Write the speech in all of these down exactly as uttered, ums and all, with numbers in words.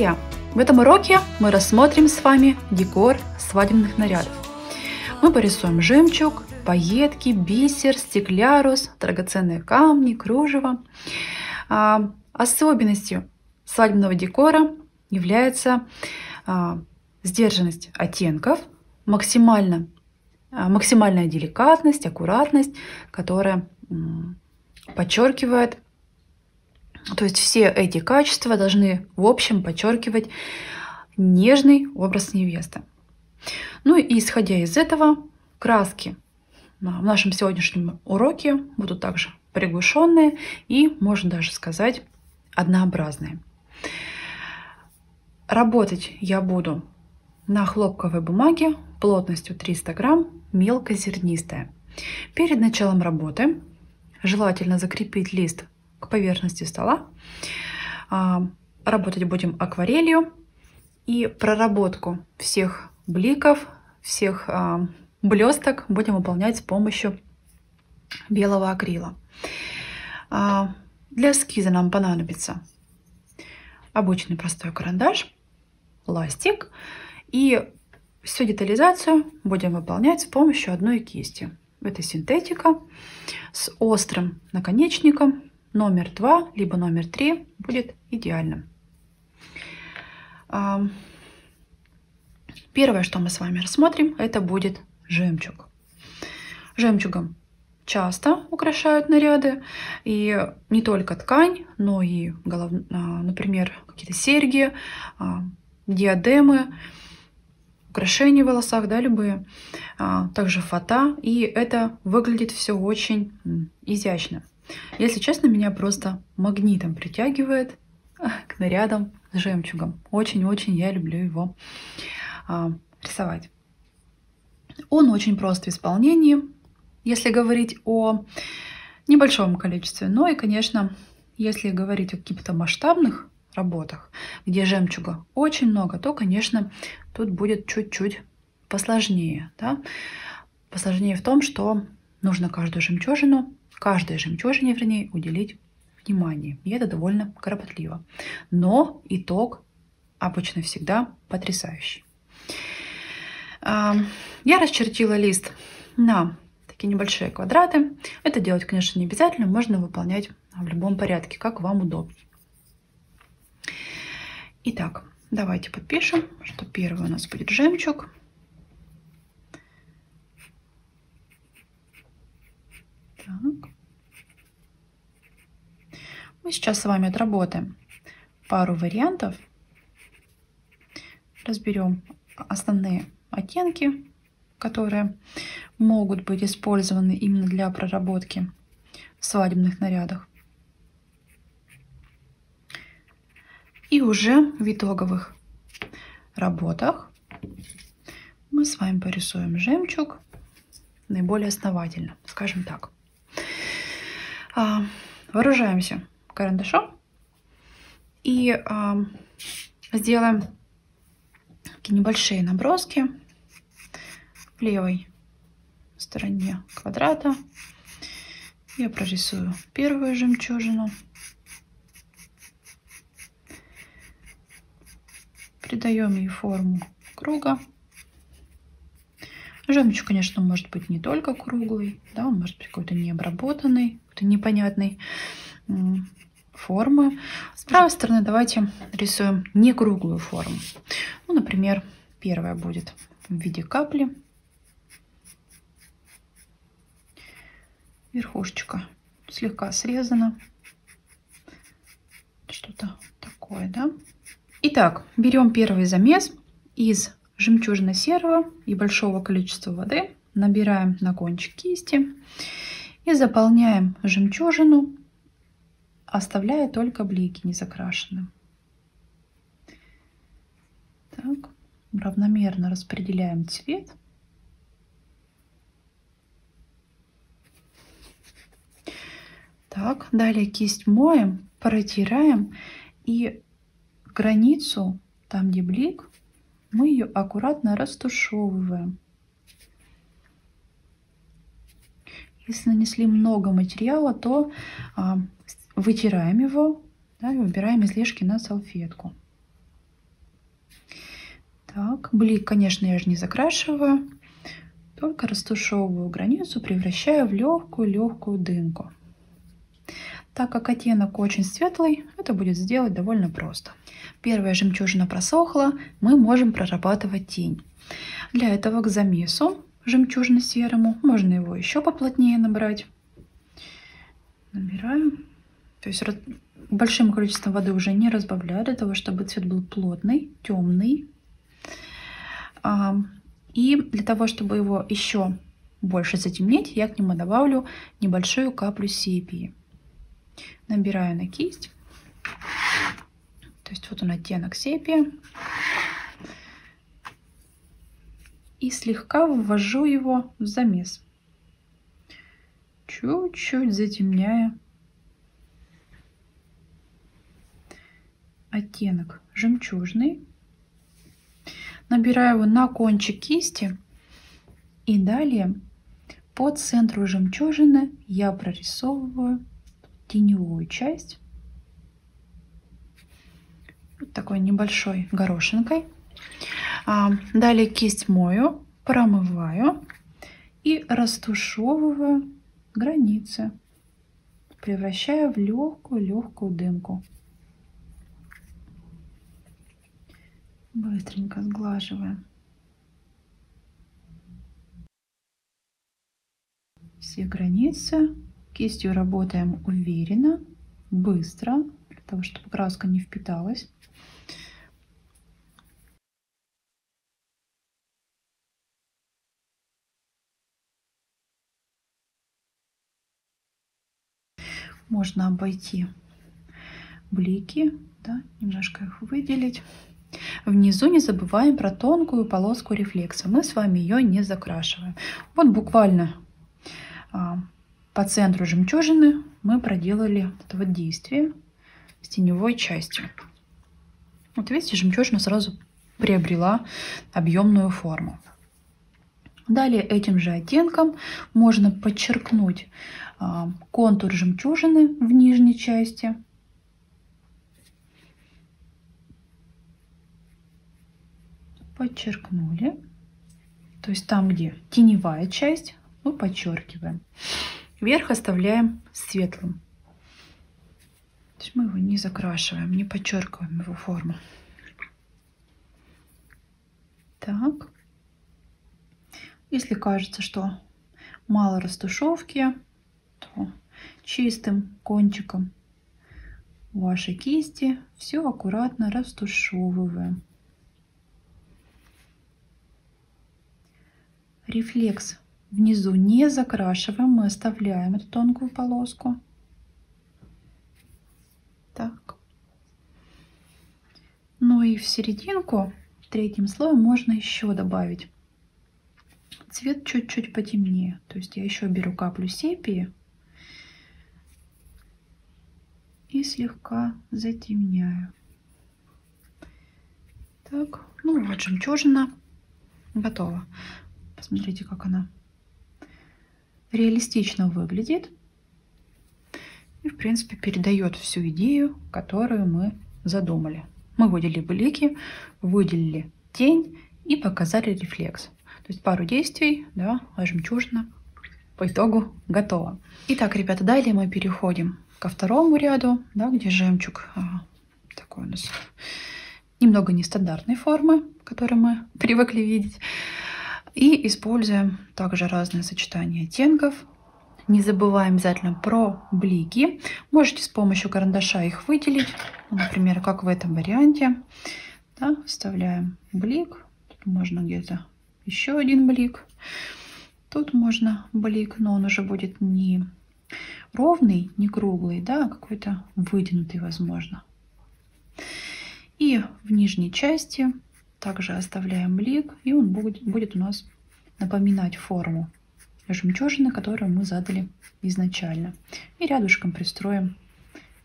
друзья, в этом уроке мы рассмотрим с вами декор свадебных нарядов. Мы порисуем жемчуг, пайетки, бисер, стеклярус, драгоценные камни, кружево. Особенностью свадебного декора является сдержанность оттенков, максимально, максимальная деликатность, аккуратность, которая подчеркивает, то есть все эти качества должны в общем подчеркивать нежный образ невесты. Ну и исходя из этого, краски в нашем сегодняшнем уроке будут также приглушенные и, можно даже сказать, однообразные. Работать я буду на хлопковой бумаге плотностью триста грамм, мелкозернистая. Перед началом работы желательно закрепить лист к поверхности стола. Работать будем акварелью, и проработку всех бликов, всех блесток будем выполнять с помощью белого акрила. Для эскиза нам понадобится обычный простой карандаш, ластик, и всю детализацию будем выполнять с помощью одной кисти. Это синтетика с острым наконечником. Номер два, либо номер три будет идеальным. Первое, что мы с вами рассмотрим, это будет жемчуг. Жемчугом часто украшают наряды. И не только ткань, но и, голов... например, какие-то серьги, диадемы, украшения в волосах, да, любые. Также фата. И это выглядит все очень изящно. Если честно, меня просто магнитом притягивает к нарядам с жемчугом. Очень-очень я люблю его а, рисовать. Он очень прост в исполнении, если говорить о небольшом количестве. Но и, конечно, если говорить о каких-то масштабных работах, где жемчуга очень много, то, конечно, тут будет чуть-чуть посложнее. Да? Посложнее в том, что нужно каждую жемчужину каждой жемчужине, вернее, уделить внимание. И это довольно кропотливо. Но итог обычно всегда потрясающий. Я расчертила лист на такие небольшие квадраты. Это делать, конечно, не обязательно. Можно выполнять в любом порядке, как вам удобнее. Итак, давайте подпишем, что первый у нас будет жемчуг. Так. Мы сейчас с вами отработаем пару вариантов, разберем основные оттенки, которые могут быть использованы именно для проработки в свадебных нарядах. И уже в итоговых работах мы с вами порисуем жемчуг наиболее основательно, скажем так. Вооружаемся карандашом и а, сделаем такие небольшие наброски в левой стороне квадрата. Я прорисую первую жемчужину, придаем ей форму круга. Жемчуг, конечно, может быть не только круглый, да, он может быть какой-то необработанный, какой-то непонятной формы. С правой стороны давайте рисуем не круглую форму. Ну, например, первая будет в виде капли. Верхушечка слегка срезана. Что-то такое, да? Итак, берем первый замес из жемчужно-серого и большого количества воды, набираем на кончик кисти и заполняем жемчужину, оставляя только блики не закрашены. Так, равномерно распределяем цвет. Так, далее кисть моем, протираем, и границу, там где блик, мы ее аккуратно растушевываем. Если нанесли много материала, то а, вытираем его, да, и убираем излишки на салфетку. Так, блик, конечно, я же не закрашиваю, только растушевываю границу, превращаю в легкую-легкую дымку. Так как оттенок очень светлый, это будет сделать довольно просто. Первая жемчужина просохла, мы можем прорабатывать тень. Для этого к замесу жемчужно-серому можно его еще поплотнее набрать. Набираем. То есть большим количеством воды уже не разбавляю, для того, чтобы цвет был плотный, темный. И для того, чтобы его еще больше затемнить, я к нему добавлю небольшую каплю сепии. Набираю на кисть. То есть вот он, оттенок сепии. И слегка ввожу его в замес. Чуть-чуть затемняя оттенок жемчужный. Набираю его на кончик кисти. И далее по центру жемчужины я прорисовываю теневую часть. Вот такой небольшой горошинкой. Далее кисть мою, промываю и растушевываю границы, превращая в легкую-легкую дымку. Быстренько сглаживаем все границы. Кистью работаем уверенно, быстро, для того, чтобы краска не впиталась. Можно обойти блики, да, немножко их выделить. Внизу не забываем про тонкую полоску рефлекса. Мы с вами ее не закрашиваем. Вот буквально а, по центру жемчужины мы проделали это вот действие с теневой частью. Вот видите, жемчужина сразу приобрела объемную форму. Далее этим же оттенком можно подчеркнуть а, контур жемчужины в нижней части. Подчеркнули, то есть там, где теневая часть, мы подчеркиваем. Верх оставляем светлым. То есть мы его не закрашиваем, не подчеркиваем его форму. Так. Если кажется, что мало растушевки, то чистым кончиком вашей кисти все аккуратно растушевываем. Рефлекс внизу не закрашиваем, мы оставляем эту тонкую полоску. Так. Ну и в серединку третьим слоем можно еще добавить цвет чуть-чуть потемнее. То есть я еще беру каплю сепии и слегка затемняю. Так, ну вот жемчужина готова. Посмотрите, как она реалистично выглядит и, в принципе, передает всю идею, которую мы задумали. Мы выделили блики, выделили тень и показали рефлекс. То есть пару действий, да, а жемчужина по итогу готова. Итак, ребята, далее мы переходим ко второму ряду, да, где жемчуг а, такой у нас немного нестандартной формы, которую мы привыкли видеть. И используем также разные сочетания оттенков. Не забываем обязательно про блики. Можете с помощью карандаша их выделить. Например, как в этом варианте. Да, вставляем блик. Тут можно где-то еще один блик. Тут можно блик, но он уже будет не ровный, не круглый, да, а какой-то вытянутый, возможно. И в нижней части также оставляем блик, и он будет, будет у нас напоминать форму жемчужины, которую мы задали изначально. И рядышком пристроим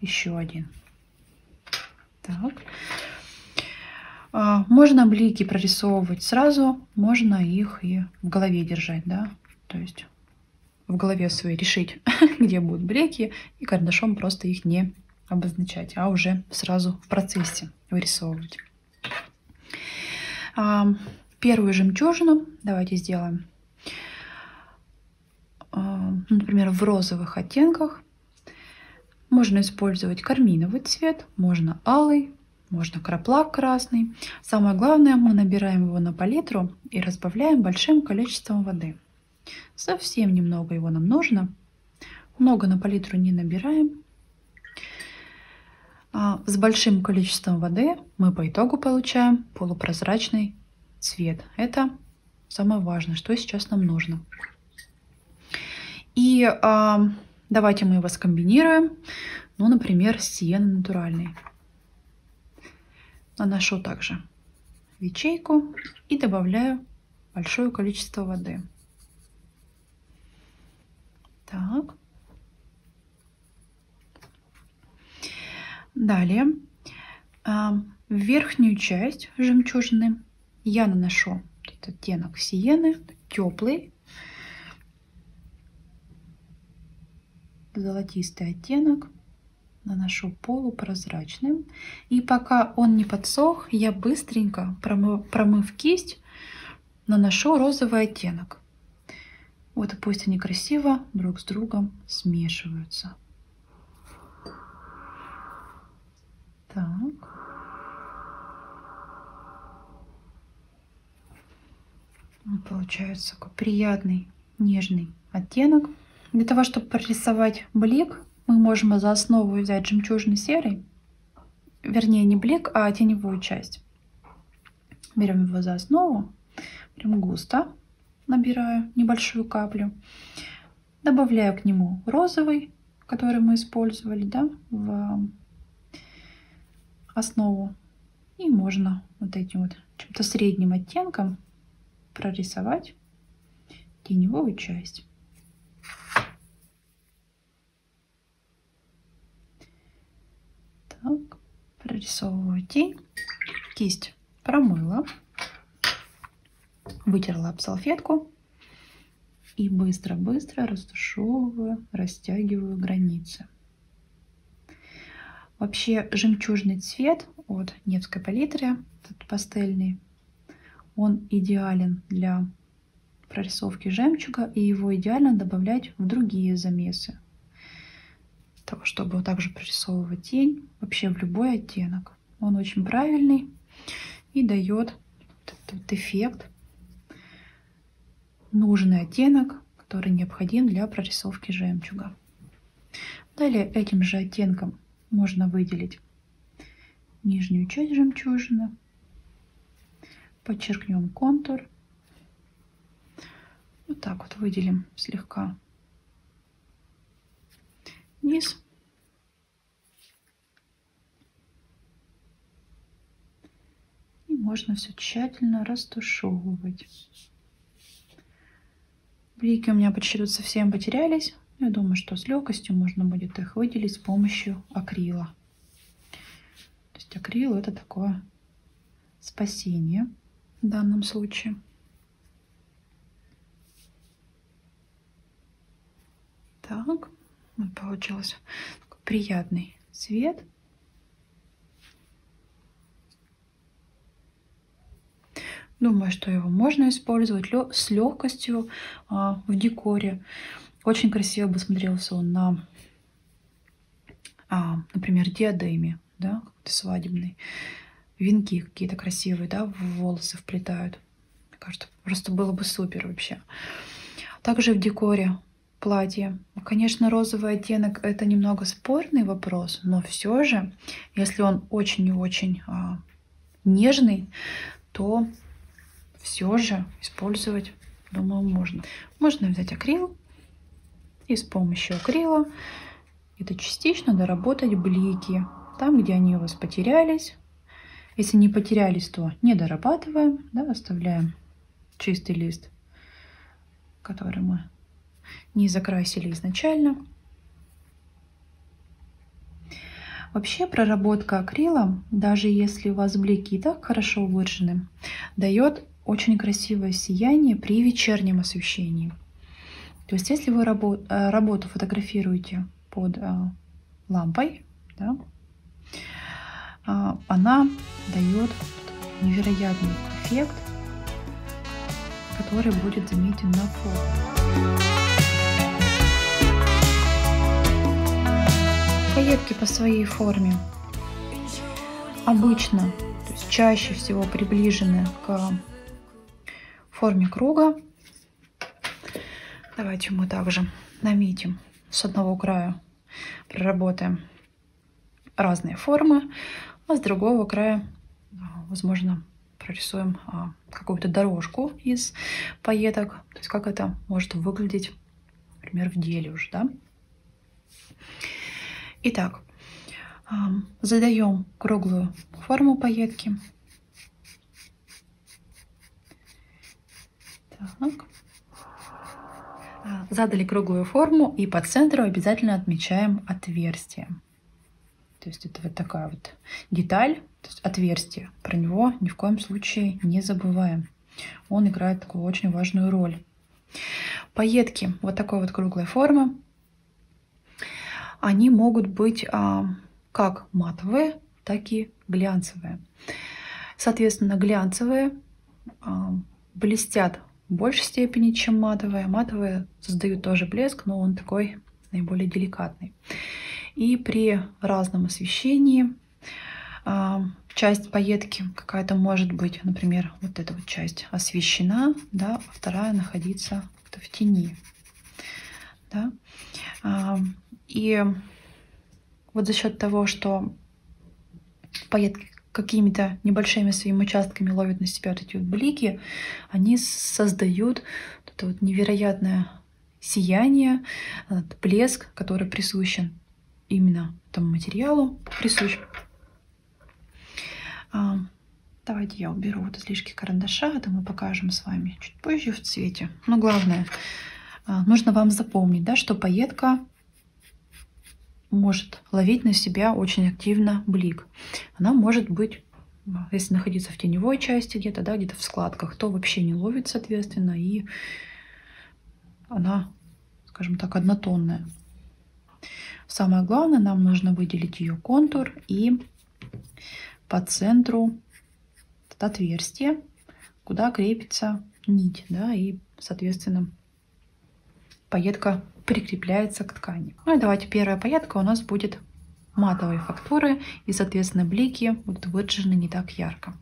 еще один. Так. Можно блики прорисовывать сразу, можно их и в голове держать, да, то есть в голове своей решить, где будут блики, и карандашом просто их не обозначать, а уже сразу в процессе вырисовывать. Первую жемчужину давайте сделаем, например, в розовых оттенках. Можно использовать карминовый цвет, можно алый, можно краплак красный. Самое главное, мы набираем его на палитру и разбавляем большим количеством воды. Совсем немного его нам нужно. Много на палитру не набираем. С большим количеством воды мы по итогу получаем полупрозрачный цвет. Это самое важное, что сейчас нам нужно. И а, давайте мы его скомбинируем. Ну, например, с сиеной натуральной. Наношу также в ячейку и добавляю большое количество воды. Так. Далее в верхнюю часть жемчужины я наношу этот оттенок сиены, теплый, золотистый оттенок, наношу полупрозрачным. И пока он не подсох, я быстренько, промыв, промыв кисть, наношу розовый оттенок. Вот и пусть они красиво друг с другом смешиваются. Так. Получается такой приятный нежный оттенок. Для того, чтобы прорисовать блик, мы можем за основу взять жемчужный серый. Вернее, не блик, а теневую часть. Берем его за основу. Прям густо набираю небольшую каплю. Добавляю к нему розовый, который мы использовали, да, в основу. И можно вот этим вот чем-то средним оттенком прорисовать теневую часть. Так, прорисовываю тень. Кисть промыла, вытерла об салфетку и быстро-быстро растушевываю, растягиваю границы. Вообще жемчужный цвет от Невской палитры, этот пастельный, он идеален для прорисовки жемчуга, и его идеально добавлять в другие замесы, того, чтобы также прорисовывать тень, вообще в любой оттенок. Он очень правильный и дает этот эффект, нужный оттенок, который необходим для прорисовки жемчуга. Далее этим же оттенком можно выделить нижнюю часть жемчужины, подчеркнем контур, вот так вот выделим слегка низ. И можно все тщательно растушевывать. Блики у меня почти совсем потерялись. Я думаю, что с легкостью можно будет их выделить с помощью акрила. То есть акрил — это такое спасение в данном случае. Так, вот получился такой приятный цвет. Думаю, что его можно использовать с легкостью в декоре. Очень красиво бы смотрелся он на, а, например, диадеме, да, какой-то свадебный. Венки какие-то красивые, да, в волосы вплетают. Мне кажется, просто было бы супер вообще. Также в декоре платье. Конечно, розовый оттенок — это немного спорный вопрос, но все же, если он очень и очень а, нежный, то все же использовать, думаю, можно. Можно взять акрил. И с помощью акрила это частично доработать блики, там, где они у вас потерялись. Если не потерялись, то не дорабатываем, да, оставляем чистый лист, который мы не закрасили изначально. Вообще проработка акрила, даже если у вас блики и так хорошо выражены, дает очень красивое сияние при вечернем освещении. То есть, если вы работу, работу фотографируете под а, лампой, да, а, она дает невероятную красоту. эффект, который будет заметен на фото. Пайетки по своей форме обычно, то есть чаще всего, приближены к форме круга. Давайте мы также наметим с одного края, проработаем разные формы, а с другого края, возможно, прорисуем какую-то дорожку из пайеток, то есть как это может выглядеть, например, в деле уже, да? Итак, задаем круглую форму пайетки. Так. Задали круглую форму и по центру обязательно отмечаем отверстие. То есть это вот такая вот деталь, то есть отверстие. Про него ни в коем случае не забываем. Он играет такую очень важную роль. Пайетки вот такой вот круглой формы. Они могут быть а, как матовые, так и глянцевые. Соответственно, глянцевые а, блестят в большей степени, чем матовые. Матовые создают тоже блеск, но он такой наиболее деликатный. И при разном освещении а, часть пайетки какая-то может быть, например, вот эта вот часть освещена, да, а вторая находится в тени. Да. А, и вот за счет того, что пайетки какими-то небольшими своими участками ловят на себя вот эти вот блики, они создают вот это вот невероятное сияние, этот блеск, который присущен именно этому материалу, присущ. А, давайте я уберу вот излишки карандаша, это мы покажем с вами чуть позже в цвете. Но главное, нужно вам запомнить, да, что пайетка может ловить на себя очень активно блик. Она может быть, если находиться в теневой части где-то, да, где-то в складках, то вообще не ловит, соответственно, и она, скажем так, однотонная. Самое главное, нам нужно выделить ее контур и по центру это отверстие, куда крепится нить, да, и, соответственно, пайетка прикрепляется к ткани. Ну и давайте первая пайетка у нас будет матовой фактуры, и, соответственно, блики будут выражены не так ярко.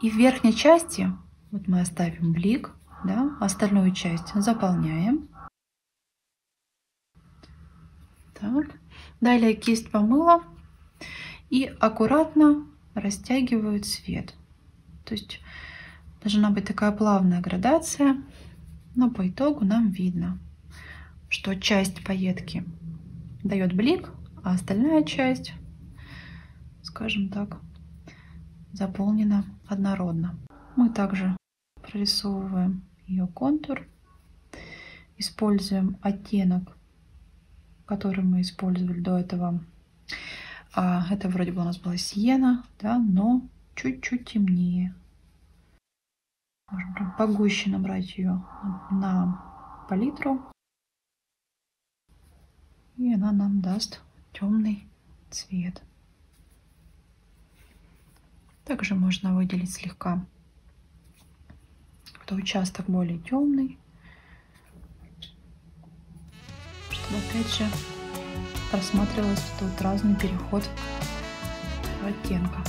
И в верхней части вот мы оставим блик, да, остальную часть заполняем. Так. Далее кисть помыла и аккуратно растягиваю цвет. То есть должна быть такая плавная градация, но по итогу нам видно, что часть пайетки дает блик, а остальная часть, скажем так, заполнена однородно. Мы также прорисовываем ее контур, используем оттенок, который мы использовали до этого. Это вроде бы у нас была сиена, да, но чуть-чуть темнее. Можем прям погуще набрать ее на палитру. И она нам даст темный цвет. Также можно выделить слегка какой-то участок более темный, чтобы опять же просматривался тут разный переход оттенка.